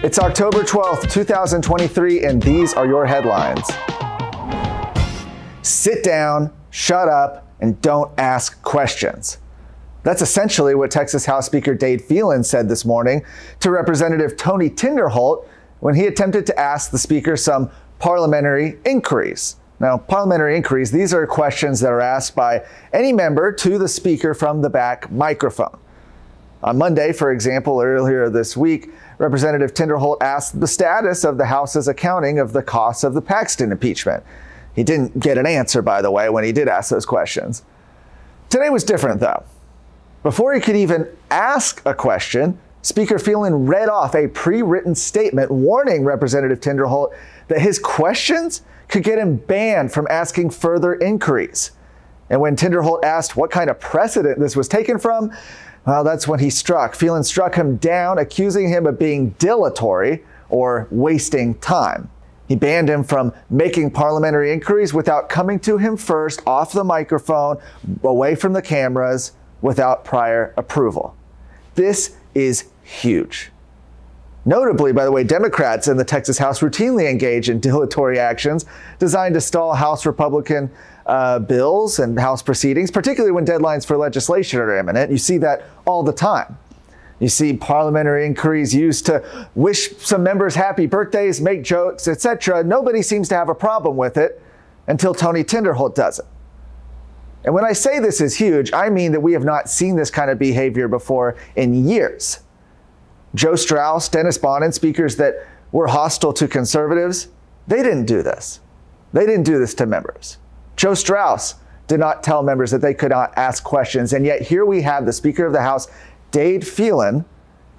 It's October 12th, 2023, and these are your headlines. Sit down, shut up, and don't ask questions. That's essentially what Texas House Speaker Dade Phelan said this morning to Representative Tony Tinderholt when he attempted to ask the speaker some parliamentary inquiries. Now, parliamentary inquiries, these are questions that are asked by any member to the speaker from the back microphone. On Monday, for example, earlier this week, Representative Tinderholt asked the status of the House's accounting of the costs of the Paxton impeachment. He didn't get an answer, by the way, when he did ask those questions. Today was different, though. Before he could even ask a question, Speaker Phelan read off a pre-written statement warning Representative Tinderholt that his questions could get him banned from asking further inquiries. And when Tinderholt asked what kind of precedent this was taken from, well, that's when he struck. Phelan struck him down, accusing him of being dilatory or wasting time. He banned him from making parliamentary inquiries without coming to him first, off the microphone, away from the cameras, without prior approval. This is huge. Notably, by the way, Democrats in the Texas House routinely engage in dilatory actions designed to stall House Republican bills and House proceedings, particularly when deadlines for legislation are imminent. You see that all the time. You see parliamentary inquiries used to wish some members happy birthdays, make jokes, etc. Nobody seems to have a problem with it until Tony Tinderholt does it. And when I say this is huge, I mean that we have not seen this kind of behavior before in years. Joe Straus, Dennis Bonnen, speakers that were hostile to conservatives, they didn't do this. They didn't do this to members. Joe Straus did not tell members that they could not ask questions. And yet here we have the Speaker of the House, Dade Phelan,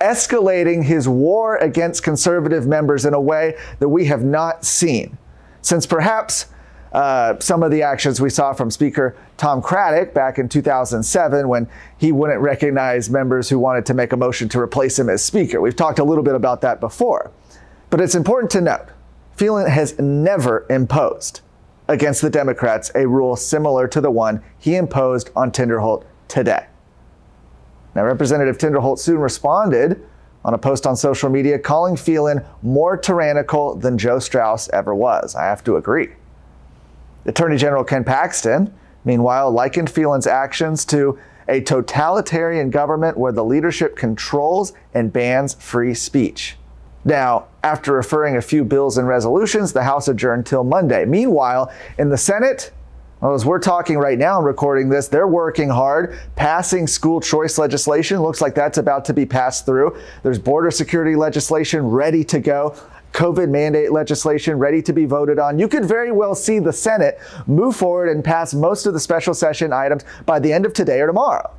escalating his war against conservative members in a way that we have not seen since perhaps some of the actions we saw from Speaker Tom Craddick back in 2007 when he wouldn't recognize members who wanted to make a motion to replace him as Speaker. We've talked a little bit about that before, but it's important to note Phelan has never imposed against the Democrats a rule similar to the one he imposed on Tinderholt today. Now, Representative Tinderholt soon responded on a post on social media calling Phelan more tyrannical than Joe Straus ever was. I have to agree. Attorney General Ken Paxton, meanwhile, likened Phelan's actions to a totalitarian government where the leadership controls and bans free speech. Now, after referring a few bills and resolutions, the House adjourned till Monday. Meanwhile, in the Senate, well, as we're talking right now and recording this, they're working hard, passing school choice legislation. Looks like that's about to be passed through. There's border security legislation ready to go. COVID mandate legislation ready to be voted on. You could very well see the Senate move forward and pass most of the special session items by the end of today or tomorrow.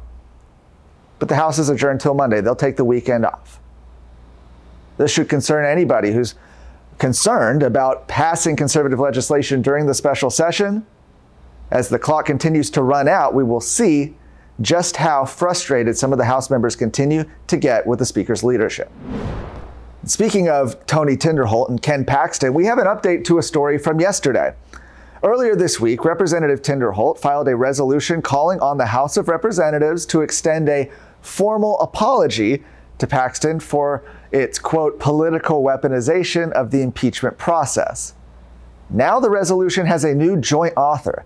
But the House is adjourned till Monday. They'll take the weekend off. This should concern anybody who's concerned about passing conservative legislation during the special session. As the clock continues to run out, we will see just how frustrated some of the House members continue to get with the Speaker's leadership. Speaking of Tony Tinderholt and Ken Paxton, we have an update to a story from yesterday. Earlier this week, Representative Tinderholt filed a resolution calling on the House of Representatives to extend a formal apology to Paxton for its, quote, political weaponization of the impeachment process. Now the resolution has a new joint author,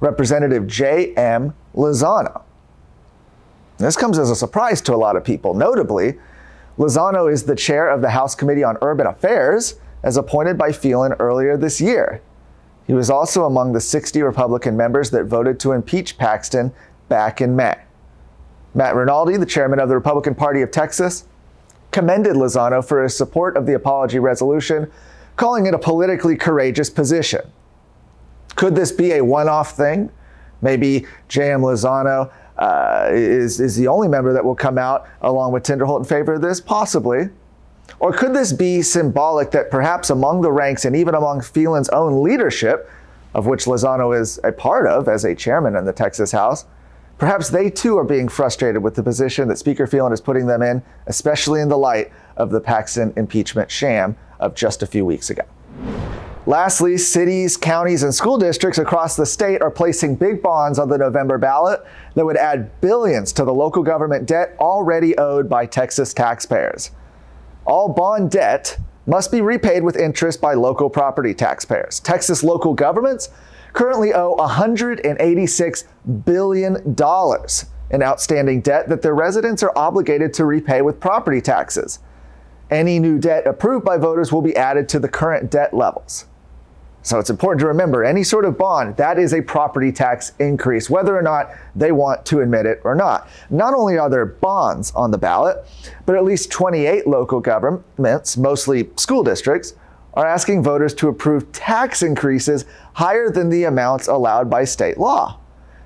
Representative J.M. Lozano. This comes as a surprise to a lot of people. Notably, Lozano is the chair of the House Committee on Urban Affairs, as appointed by Phelan earlier this year. He was also among the 60 Republican members that voted to impeach Paxton back in May. Matt Rinaldi, the chairman of the Republican Party of Texas, commended Lozano for his support of the apology resolution, calling it a politically courageous position. Could this be a one-off thing? Maybe J.M. Lozano is the only member that will come out along with Tinderholt in favor of this? Possibly. Or could this be symbolic that perhaps among the ranks and even among Phelan's own leadership, of which Lozano is a part of as a chairman in the Texas House, perhaps they too are being frustrated with the position that Speaker Phelan is putting them in, especially in the light of the Paxton impeachment sham of just a few weeks ago. Lastly, cities, counties, and school districts across the state are placing big bonds on the November ballot that would add billions to the local government debt already owed by Texas taxpayers. All bond debt must be repaid with interest by local property taxpayers. Texas local governments currently owe $186 billion in outstanding debt that their residents are obligated to repay with property taxes. Any new debt approved by voters will be added to the current debt levels. So it's important to remember, any sort of bond, that is a property tax increase, whether or not they want to admit it or not. Not only are there bonds on the ballot, but at least 28 local governments, mostly school districts, are asking voters to approve tax increases higher than the amounts allowed by state law.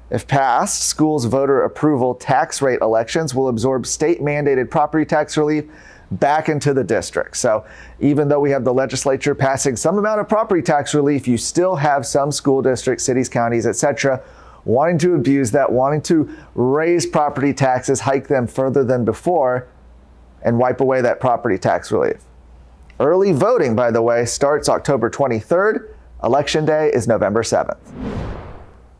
If passed, schools' voter approval tax rate elections will absorb state-mandated property tax relief back into the district. So even though we have the legislature passing some amount of property tax relief, you still have some school districts, cities, counties, etc., wanting to abuse that, wanting to raise property taxes, hike them further than before, and wipe away that property tax relief. Early voting, by the way, starts October 23rd. Election day is November 7th.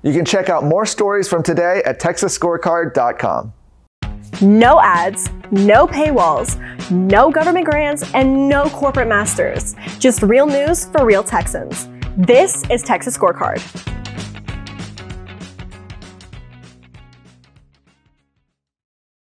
You can check out more stories from today at TexasScorecard.com. No ads, no paywalls, no government grants, and no corporate masters. Just real news for real Texans. This is Texas Scorecard.